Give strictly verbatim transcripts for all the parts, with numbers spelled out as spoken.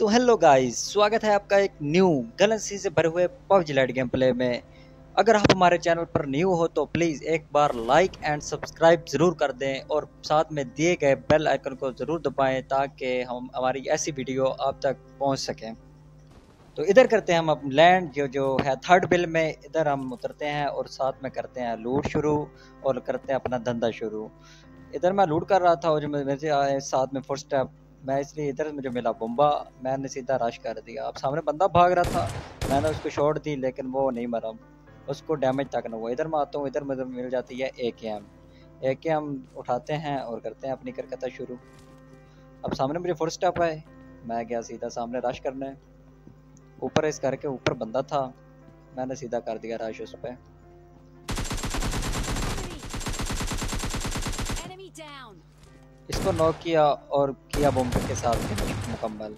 तो hello guys, स्वागत है आपका एक न्यू गैलेक्सी से भरे हुए पबजी लाइट गेम प्ले में। अगर आप हमारे चैनल पर न्यू हो तो प्लीज़ एक बार लाइक एंड सब्सक्राइब ज़रूर कर दें और साथ में दिए गए बेल आइकन को ज़रूर दबाएं ताकि हम हमारी ऐसी वीडियो आप तक पहुंच सकें। तो इधर करते हैं हम अब लैंड जो जो है थर्ड बिल में, इधर हम उतरते हैं और साथ में करते हैं लूट शुरू और करते हैं अपना धंधा शुरू। इधर मैं लूट कर रहा था और जो मेरे साथ में फर्स्ट स्टेप मैं इसलिए इधर मुझे मिला बम्बा, मैंने सीधा रश कर दिया। अब सामने बंदा भाग रहा था, मैंने उसको शॉट दी लेकिन वो नहीं मरा, उसको डैमेज तक ना हुआ। इधर मैं आता हूँ, इधर मुझे मिल जाती है ए के एम। ए के एम उठाते हैं और करते हैं अपनी करकता शुरू। अब सामने मुझे फर्स्ट स्टेप आए, मैं गया सीधा सामने रश करने। ऊपर इस घर के ऊपर बंदा था, मैंने सीधा कर दिया रश उस पर। इसको नॉक किया और किया बम के साथ मुकम्मल।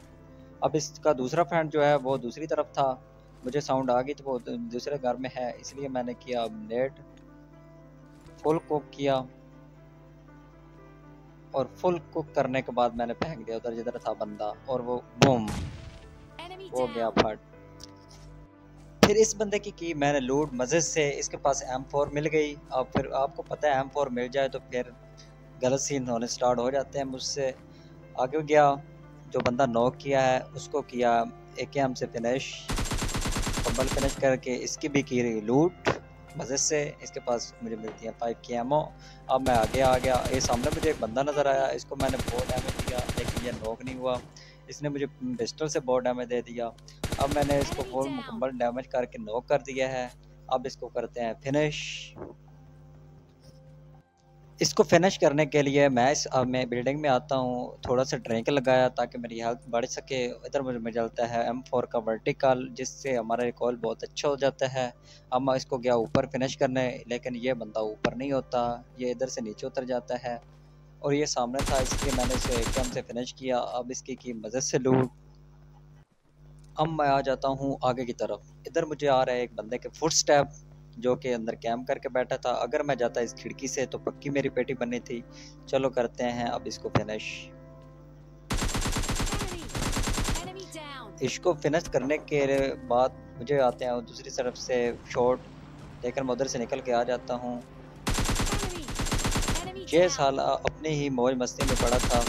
अब इसका दूसरा फ्रेंड जो है वो दूसरी तरफ था, मुझे साउंड आ गई तो वो दूसरे घर में है, इसलिए मैंने किया नेट फुल कुक किया और फुल कुक करने के बाद मैंने फेंक दिया उधर जिधर था बंदा और वो बम हो गया फट। फिर इस बंदे की की मैंने लूट मजे से, इसके पास एम फोर मिल गई। अब फिर आपको पता है एम फोर मिल जाए तो फिर गलत सीन होने स्टार्ट हो जाते हैं। मुझसे आगे गया, जो बंदा नॉक किया है उसको किया ए के एम से फिनिश, कम्बल फिनिश करके इसकी भी की रही लूट मज़े से। इसके पास मुझे मिलती है फाइव की एमओ। अब मैं आगे आ गया, ये सामने मुझे एक बंदा नज़र आया, इसको मैंने बहुत डैमेज दिया लेकिन ये नॉक नहीं हुआ, इसने मुझे पिस्टल से बहुत डैमेज दे दिया। अब मैंने इसको फुल मुकम्मल डैमेज करके नॉक कर दिया है। अब इसको करते हैं फिनिश। इसको फिनिश करने के लिए मैं इस अब मैं बिल्डिंग में आता हूँ, थोड़ा सा ड्रिंक लगाया ताकि मेरी हेल्थ बढ़ सके। इधर मुझे मिल जाता है एम फोर का वर्टिकल, जिससे हमारा रिकॉल बहुत अच्छा हो जाता है। अब मैं इसको गया ऊपर फिनिश करने लेकिन ये बंदा ऊपर नहीं होता, ये इधर से नीचे उतर जाता है और ये सामने था, इसलिए मैंने इसे एकदम से फिनिश किया। अब इसकी की मदद से लूट। अब मैं आ जाता हूँ आगे की तरफ, इधर मुझे आ रहा है एक बंदे के फुटस्टेप जो कि अंदर कैम करके बैठा था। अगर मैं जाता इस खिड़की से तो पक्की मेरी पेटी बनी थी। चलो करते हैं अब इसको फिनिश। इसको फिनिश करने के बाद मुझे आते हैं दूसरी तरफ से शॉट, लेकिन मैं उधर से निकल के आ जाता हूँ। ये साला अपने ही मौज मस्ती में पड़ा था,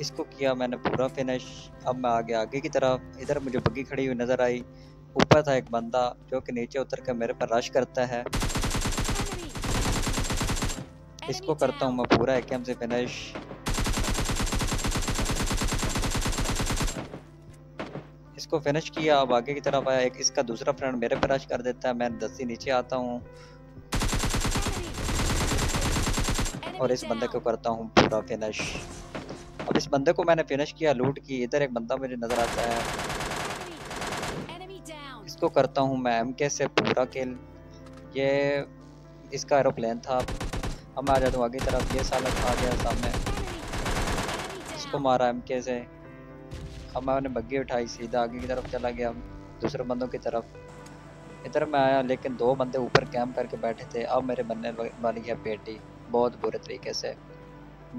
इसको किया मैंने पूरा फिनिश। अब मैं आगे आगे की तरफ, इधर मुझे बग्गी खड़ी हुई नज़र आई, ऊपर था एक बंदा जो कि नीचे उतर कर मेरे पर रश करता है। इसको करता हूँ मैं पूरा ए के एम से फिनिश। इसको फिनिश किया। अब आगे की तरफ आया एक, इसका दूसरा फ्रेंड मेरे पर रश कर देता है, मैं दस्ती नीचे आता हूँ और इस बंदे को करता हूँ पूरा फिनिश। अब इस बंदे को मैंने फिनिश किया, लूट की। इधर एक बंदा मुझे नजर आता है, इसको करता हूँ मैं एम के से पूरा किल। ये इसका एरोप्लेन था। हम आ जाता हूँ आगे तरफ, ये साला आ गया सामने, इसको मारा एम के से। अब मैंने बग्गी उठाई, सीधा आगे की तरफ चला गया दूसरे बंदों की तरफ। इधर मैं आया लेकिन दो बंदे ऊपर कैंप करके बैठे थे। अब मेरे बनने वाली है पेटी, बहुत बुरे तरीके से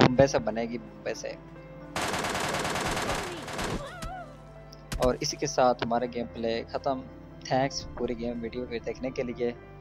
बम्बे से बनेगी, बम्बे से। और इसी के साथ हमारा गेम प्ले ख़त्म। थैंक्स पूरी गेम वीडियो को देखने के लिए।